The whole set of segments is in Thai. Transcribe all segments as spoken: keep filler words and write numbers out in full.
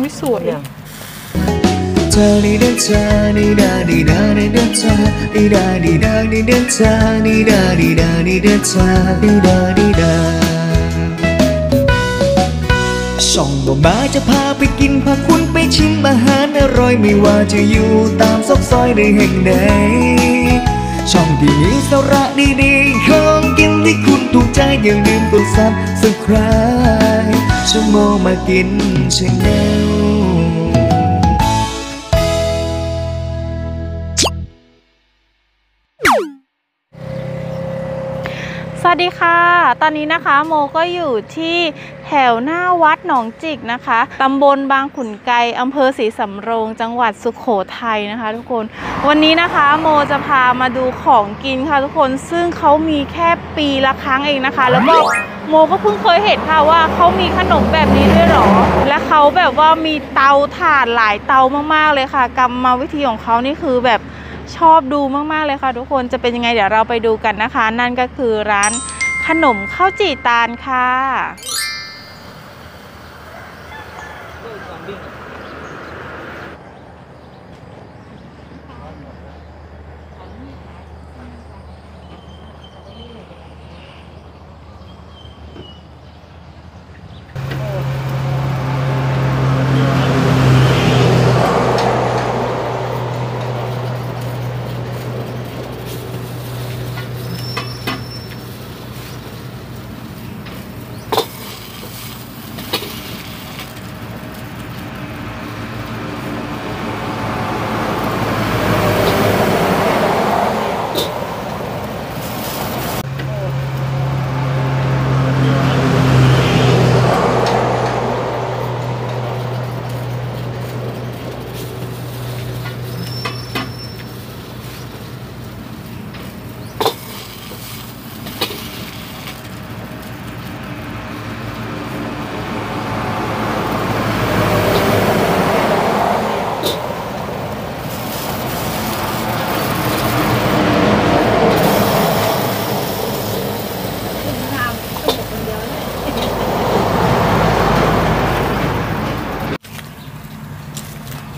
อุ๊ยสวยอ่ะเธอนี่เดินเธอนี่ดาดีดาดีเดินเธอนี่ดาดีดาดีเดินเธอนี่ดาดีดาดีเดินเธอนี่ดาดีดาส่องบ่มาจะพาไปกินพาคุณไปชิมอาหารอร่อยไม่ว่าจะอยู่ตามซอกซอยในแห่งใดช่องที่มีสาระดีๆของกินที่คุณถูกใจอย่าลืมกดซับสไครบ์ชั่วโมงมากินชาแนลสวัสดีค่ะตอนนี้นะคะโมก็อยู่ที่แถวหน้าวัดหนองจิกนะคะตำบลบางขุนไกรอำเภอศรีสำโรงจังหวัดสุโขทัยนะคะทุกคนวันนี้นะคะโมจะพามาดูของกินค่ะทุกคนซึ่งเขามีแค่ปีละครั้งเองนะคะแล้วก็โมก็เพิ่งเคยเห็นค่ะว่าเขามีขนมแบบนี้ด้วยหรอและเขาแบบว่ามีเตาถ่านหลายเตามากๆเลยค่ะกรรมวิธีของเขานี่คือแบบชอบดูมากๆเลยค่ะทุกคนจะเป็นยังไงเดี๋ยวเราไปดูกันนะคะนั่นก็คือร้านขนมข้าวจี่ตาลค่ะ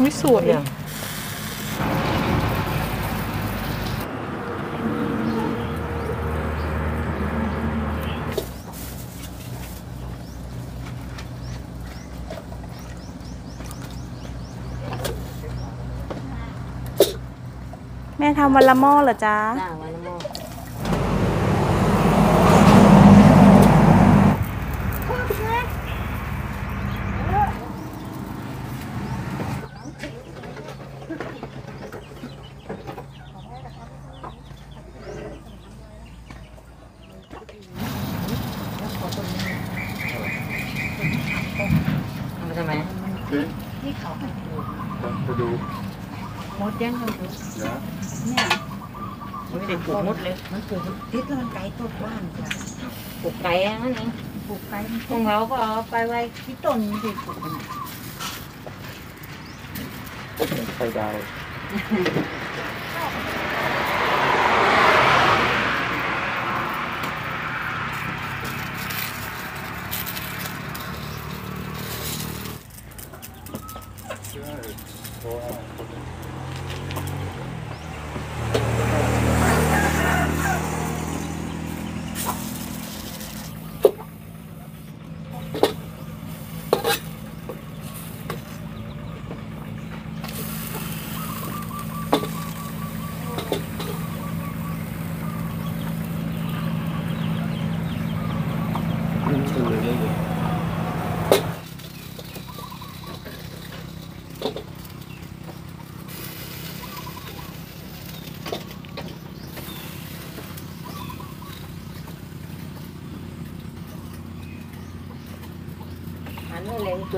ไม่สวยอะแม่ทำวันละหม้อเหรอจ๊ะนี่เขาไปดูไปดูมดยังทำดูนะเนี่ยมันไม่ได้ปลูกมดเลยมันปลูกทิศตะวันไกลต้นว่านจ้ะปลูกไก่นั่นเองปลูกไก่ของเราก็เอาไปไว้ที่ต้นนี่สิปลูกกันไฟดาวตั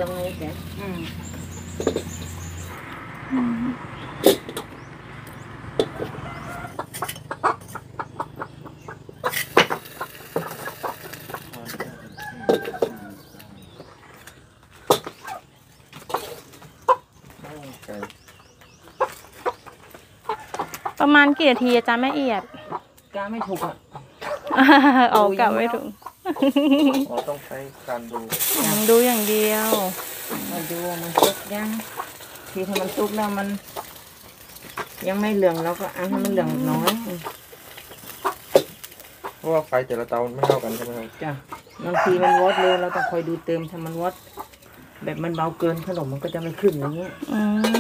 วเลยจ้ะอืมอืมประมาณกี่นาทีจ้ะแม่เอียดกะไม่ถูกอ่ะเอากะไม่ถูกต้องใช้การดูดูอย่างเดียว มาดูมันสุกยังทีถ้ามันสุกแล้วมันยังไม่เหลืองเราก็อันให้มันเหลืองน้อยเพราะว่าไฟแต่ละเตาไม่เท่ากันใช่ไหมครับจ้ะบางทีมันวอดเร็วเราต้องคอยดูเติมถ้ามันวอดแบบมันเบาเกินขนมมันก็จะไม่ขึ้นอย่างเงี้ย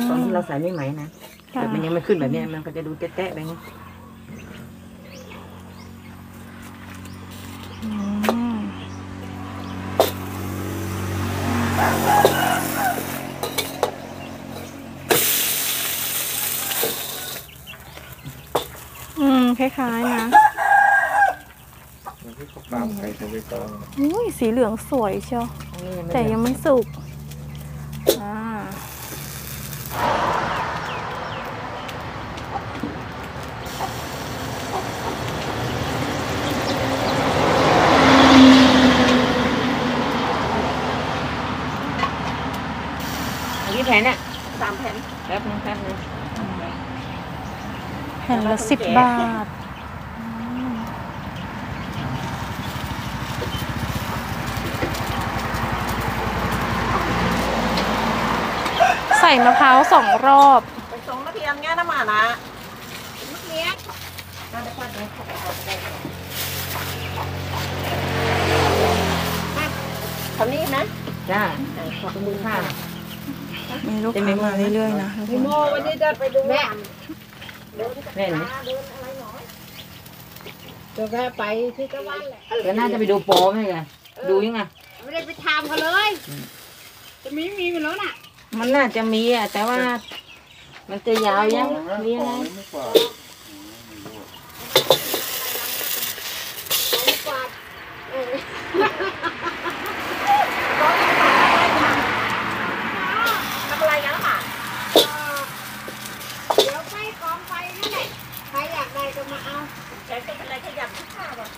ตอนที่เราใส่ไม่ไหมนะแต่มันยังไม่ขึ้นแบบนี้มันก็จะดูแตะๆไปเงี้ยอืมคล้ายๆนะอุ้ยสีเหลืองสวยเชียวแต่ยังไม่สุกอ่ากี่แผ่นเนี่ยสามแผ่นแป๊บนึงแป๊บนึงแผ่นละสิบบาทใส่มะพร้าวสองรอบไปสองมะเทียมเงี้ยนะหมานะมะเทียมน่าจะพอดีทำนี่นะจ้าขอบคุณค่ะมีลูกค้ามาเรื่อยๆนะพี่โมวันนี้จะไปดูแม่แม่จะแวะไปที่ตะวันแหละก็น่าจะไปดูโป๊ไหมกันดูยังไงไม่ได้ไปทำกันเลยจะมีมีไปแล้วน่ะมันน่าจะมีอ่ะแต่ว่ามันจะยาวยังมีอะไรทำอะไรกันล่ะค่ะเดี๋ยวไปกองไฟนั่นแหละใครอยากได้ก็มาเอาใครเป็นอะไรขยับขึ้นข้าวอ่ะ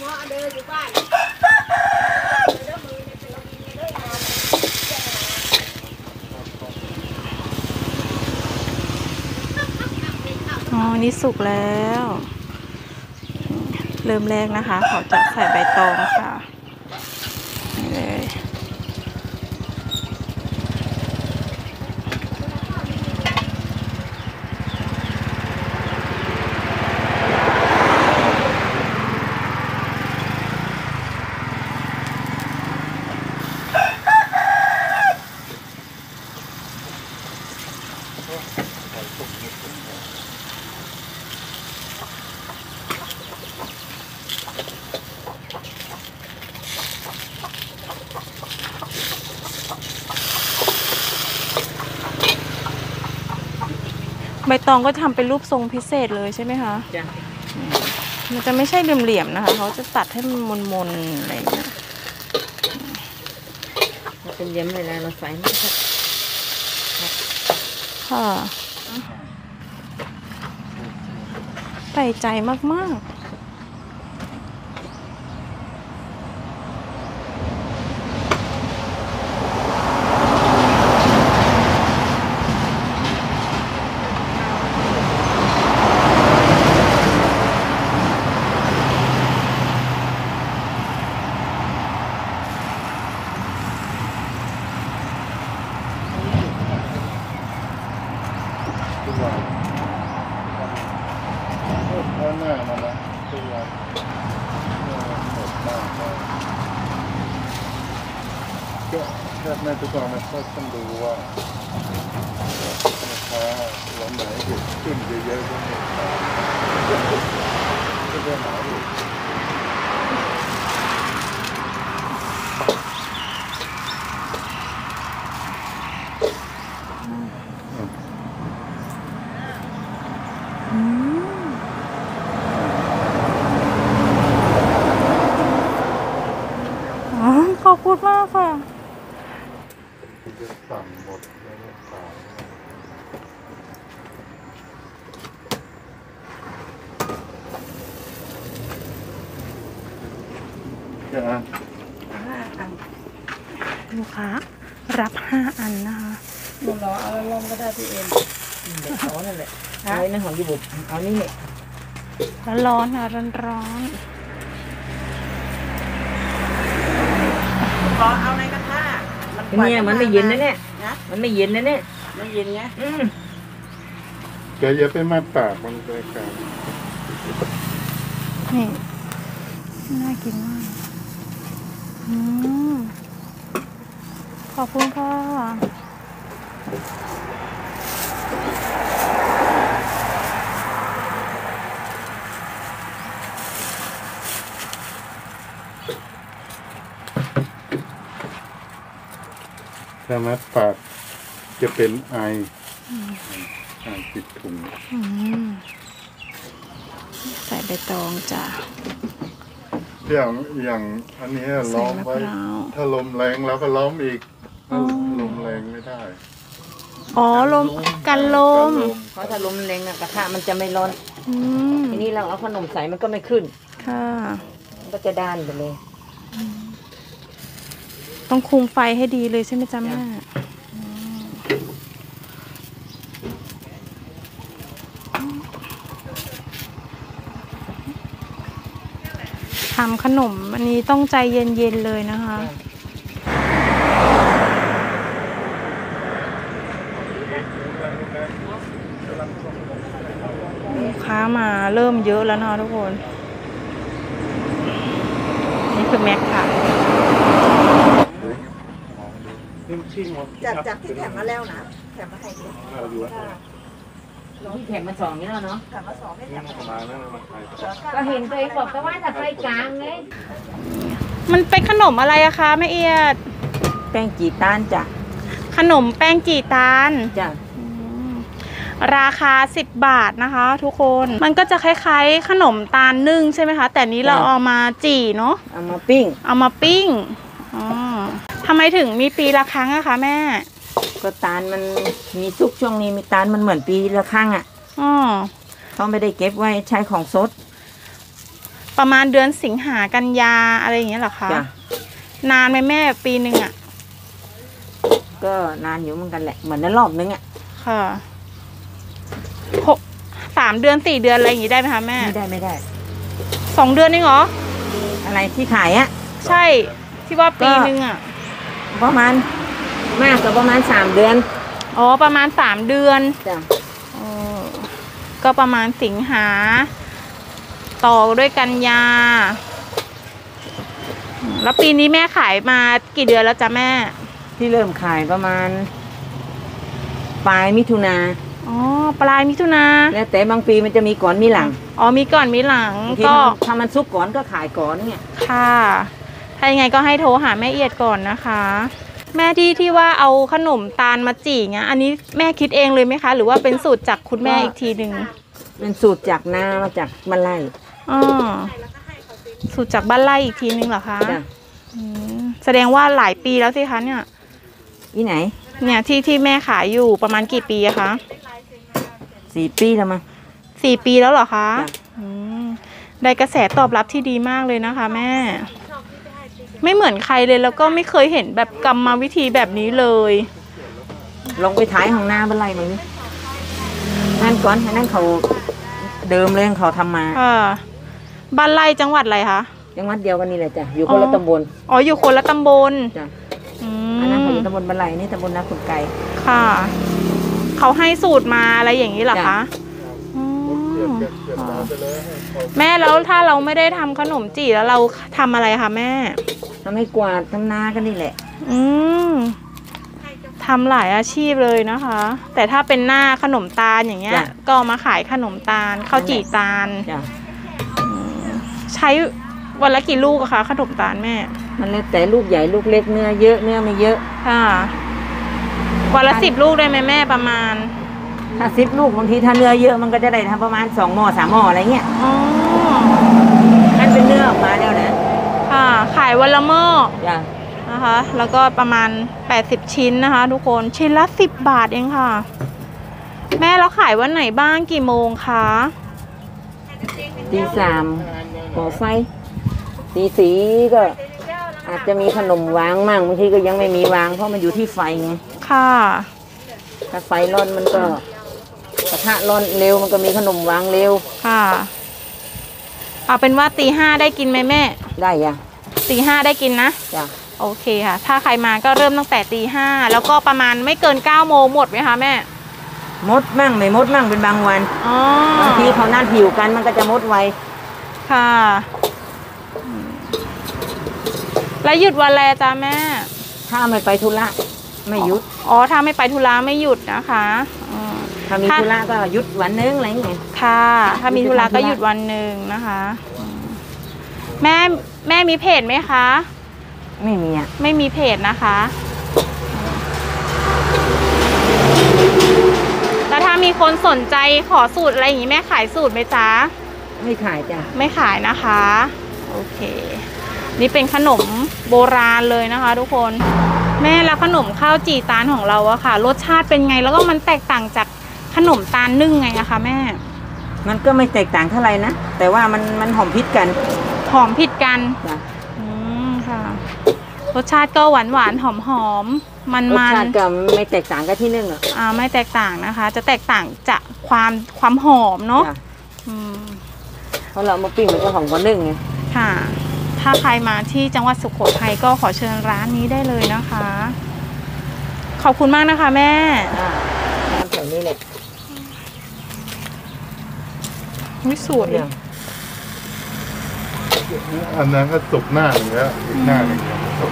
ง้อเดินอยู่บ้านนี่สุกแล้วเริ่มแรกนะคะเขาจะใส่ใบตองค่ะนี่เลยใบตองก็ทำเป็นรูปทรงพิเศษเลยใช่ไหมคะจ้ะมันจะไม่ใช่เหลี่ยมๆนะคะเขาจะตัดให้มันมนๆอะไรอย่างเงี้ยมันเป็นเย็บเลยนะเราใส่ไม่ได้ค่ะใส่ใจมากๆแม่ทุกคนมันก็ต้องดูว่าราคาลำไหนขึ้นเยอะๆก็ไม่ได้ก็ได้หาดูอ๋อขอบคุณมากค่ะลูกค้ารับห้าอันนะคะดูรอเอาลองก็ได้พี่เอ็มเด็กร้อนนั่นแหละไอ้นั่นของญี่ปุ่นเอานี่เนี่ยร้อนค่ะร้อนร้อนขอเอาในกระทะ เนี่ยมันไม่เย็นนะเนี่ยมันไม่เย็นนะเนี่ยไม่เย็นไงอืมแกอย่าไปมาปากมันไปกันนี่น่ากินมากอืมขอบคุณค่ะถ้ามัดปากจะเป็นไอไอติดถุงใส่ใบตองจ้ะอย่างอย่างอันนี้ล้อมไว้ถ้าลมแรงแล้วก็ล้อมอีกลมแรงไม่ได้อ๋อลมกันลมเพราะถ้าลมแรงอะกระทะมันจะไม่ร้อนทีนี้เราเอาขนมใส่มันก็ไม่ขึ้นค่ะมันก็จะด้านไปเลยต้องคุมไฟให้ดีเลยใช่ไหมจ๊ะแม่ทำขนมอันนี้ต้องใจเย็นๆเลยนะคะลูกค้ามาเริ่มเยอะแล้วนะทุกคนนี่คือแม็กค่ะจากจากที่แถมมาแล้วนะแถมมาให้ดูที่แถมมาสองนี่แล้วเนาะแถมมาสองไม่แถมมาก็เห็นตัวเองบอกก็ว่าจะไปกลางเลยมันเป็นขนมอะไรอะคะแม่เอียดแป้งจีตานจ้ะขนมแป้งจีตานจ้ะราคาสิบบาทนะคะทุกคนมันก็จะคล้ายๆขนมตาลนึ่งใช่ไหมคะแต่นี้เราเอามาจี่เนาะเอามาปิ้งเอามาปิ้งอ๋อทำไมถึงมีปีละครั้งอะคะแม่ก็ตาลมันมีซุกช่วงนี้มีตาลมันเหมือนปีละครั้งอะอ๋อเขาไม่ได้เก็บไว้ใช้ของสดประมาณเดือนสิงหากันยาอะไรอย่างเงี้ยหรอคะนานไหมแม่ปีหนึ่งอะก็นานอยู่เหมือนกันแหละเหมือนในรอบนึงอะค่ะหกสามเดือนสี่เดือนอะไรอย่างงี้ได้ไหมคะแม่ไม่ได้ไม่ได้สองเดือนเองเหรออะไรที่ขายอะใช่ที่ว่าปีหนึ่งอะประมาณมากกว่าประมาณสามเดือนอ๋อประมาณสามเดือนจ้ะอ๋อก็ประมาณสิงหาต่อด้วยกันยาแล้วปีนี้แม่ขายมากี่เดือนแล้วจ้ะแม่ที่เริ่มขายประมาณปลายมิถุนาอ๋อปลายมิถุนาแล้วแต่บางปีมันจะมีก่อนมีหลังอ๋อมีก่อนมีหลังก็ถ้ามันซุกก่อนก็ขายก่อนเนี่ยค่ะถ้ายังไงก็ให้โทรหาแม่เอียดก่อนนะคะแม่ที่ที่ว่าเอาขนมตาลมาจี่เงี้ยอันนี้แม่คิดเองเลยไหมคะหรือว่าเป็นสูตรจากคุณแม่อีกทีหนึ่งเป็นสูตรจากนามาจากบ้านไร่อ๋อสูตรจากบ้านไร่อีกทีหนึ่งเหรอคะแสดงว่าหลายปีแล้วสิคะเนี่ยที่ไหนเนี่ยที่ที่แม่ขายอยู่ประมาณกี่ปีอะคะสี่ปีแล้วมั้งสี่ปีแล้วเหรอคะได้กระแสตอบรับที่ดีมากเลยนะคะแม่ไม่เหมือนใครเลยแล้วก็ไม่เคยเห็นแบบกรรมวิธีแบบนี้เลยลงไปท้ายของหน้าเป็นไรมั้งนั่นก่อนนั่นเขาเดิมเลยเขาทำมาอ่าบ้านไร่จังหวัดอะไรคะจังหวัดเดียวกันนี่แหละจ้ะอยู่คนละตำบลอ๋ออยู่คนละตำบลจ้ะอืมอันนั้นเขาอยู่ตำบลบ้านไร่นี่ตำบลนาขุนไก่ค่ะเขาให้สูตรมาอะไรอย่างนี้เหรอคะแม่แล้วถ้าเราไม่ได้ทำขนมจี่แล้วเราทำอะไรคะแม่ทำให้กวาดทำหน้ากันนี่แหละอืมทำหลายอาชีพเลยนะคะแต่ถ้าเป็นหน้าขนมตาลอย่างเงี้ยก็มาขายขนมตาลข้าวจี่ตาลใช้วันละกี่ลูกอะคะขนมตาลแม่มันแล้วแต่ลูกใหญ่ลูกเล็กเนื้อเยอะเนื้อไม่เยอะค่ะวันละสิบลูกได้ไหมแม่ประมาณถ้าสิบลูกบางทีถ้าเนื้อเยอะมันก็จะได้ทำประมาณสองหม้อสามหม้ออะไรเงี้ยอ๋อนั่นเป็นเนื้อออกมาแล้วนะค่ะขายวันละหม้อนะคะแล้วก็ประมาณแปดสิบชิ้นนะคะทุกคนชิ้นละสิบบาทเองค่ะแม่เราขายวันไหนบ้างกี่โมงคะตีสามหม้อไฟตีสี่ก็อาจจะมีขนมวางมั่งบางทีก็ยังไม่มีวางเพราะมันอยู่ที่ไฟไงค่ะถ้าไฟร้อนมันก็กระทะร้อนเร็วมันก็มีขนมวางเร็วค่ะเอาเป็นว่าตีห้าได้กินไหมแม่ได้จ้ะตีห้าได้กินนะจ้ะ โอเคค่ะถ้าใครมาก็เริ่มตั้งแต่ตีห้าแล้วก็ประมาณไม่เกินเก้าโมงหมดไหมคะแม่มดมั่งไม่มดมั่งเป็นบางวันบางทีเขานัดหิวกันมันก็จะมดไวค่ะแล้วหยุดวันแลจ้าแม่ถ้าไม่ไปธุระไม่หยุดอ๋อถ้าไม่ไปธุระไม่หยุดนะคะถ้ามีธุระก็หยุดวันนึงอะไรอย่างเงี้ยค่ะถ้ามีธุระก็หยุดวันนึงนะคะแม่แม่มีเพจไหมคะไม่มีอ่ะไม่มีเพจนะคะแล้วถ้ามีคนสนใจขอสูตรอะไรอย่างนี้แม่ขายสูตรไหมจ๊ะไม่ขายจ้ะไม่ขายนะคะโอเคนี่เป็นขนมโบราณเลยนะคะทุกคนแม่แล้วขนมข้าวจี่ตาลของเราอะค่ะรสชาติเป็นไงแล้วก็มันแตกต่างจากขนมตาลนึ่งไงอะคะแม่มันก็ไม่แตกต่างเท่าไหร่นะแต่ว่ามันมันหอมพิษกันหอมพิษกันอืมค่ะรสชาติก็หวานหวานหอมหอมมันมันรสชาติก็ไม่แตกต่างกันที่นึ่งหรออ่าไม่แตกต่างนะคะจะแตกต่างจากความความหอมเนาะอืมเพราะเรามาปิ้งมันก็หอมกว่านึ่งไงค่ะถ้าใครมาที่จังหวัดสุโขทัยก็ขอเชิญร้านนี้ได้เลยนะคะขอบคุณมากนะคะแม่ร้านแถวนี้เลยไม่สวยอันนั้นก็สุกหน้าหนึ่งแล้วอีกหน้าหนึ่งสุก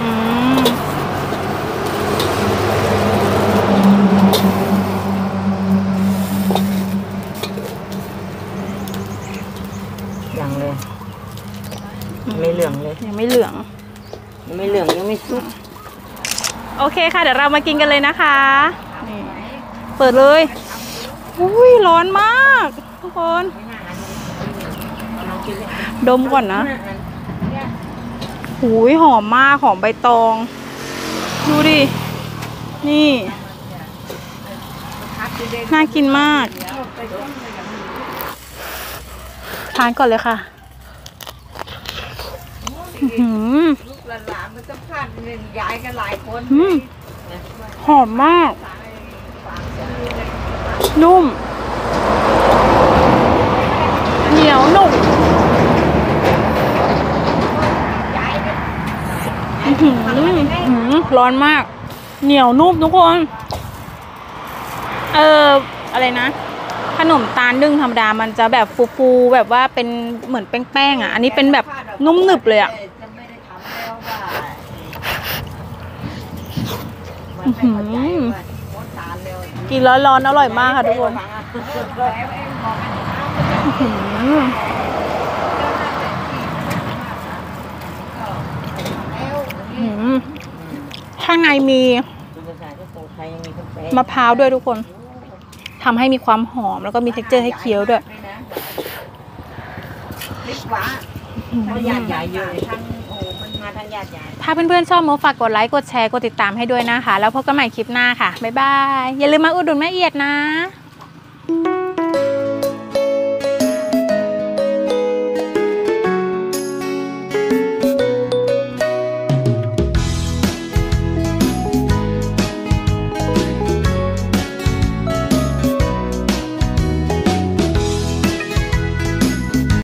ยังเลยไม่เหลืองเลยยังไม่เหลืองยังไม่เหลืองยังไม่สุกโอเคค่ะเดี๋ยวเรามากินกันเลยนะคะนี่เปิดเลยอุ้ยร้อนมากทุกคนดมก่อนนะหูยหอมมากหอมใบตองดูดินี่น่ากินมากทานก่อนเลยค่ะหืมหอมมากนุ่มเหนียวหนุ่มร้อนมากเหนียวนุ่มทุกคนเอออะไรนะขนมตาลนึ่งธรรมดามันจะแบบฟูๆแบบว่าเป็นเหมือนแป้งๆอ่ะอันนี้เป็นแบบนุ่มหนึบเลยอ่ะกินร้อนๆอร่อยมากค่ะทุกคนข้างในมีมะพร้าวด้วยทุกคนทำให้มีความหอมแล้วก็มีเท็กเจอร์ให้เคี้ยวด้วยถ้าเพื่อนๆชอบโมฝากกดไลค์กดแชร์กดติดตามให้ด้วยนะคะแล้วพบกันใหม่คลิปหน้าค่ะบ๊ายบายอย่าลืมมาอุดหนุนแม่เอียดนะ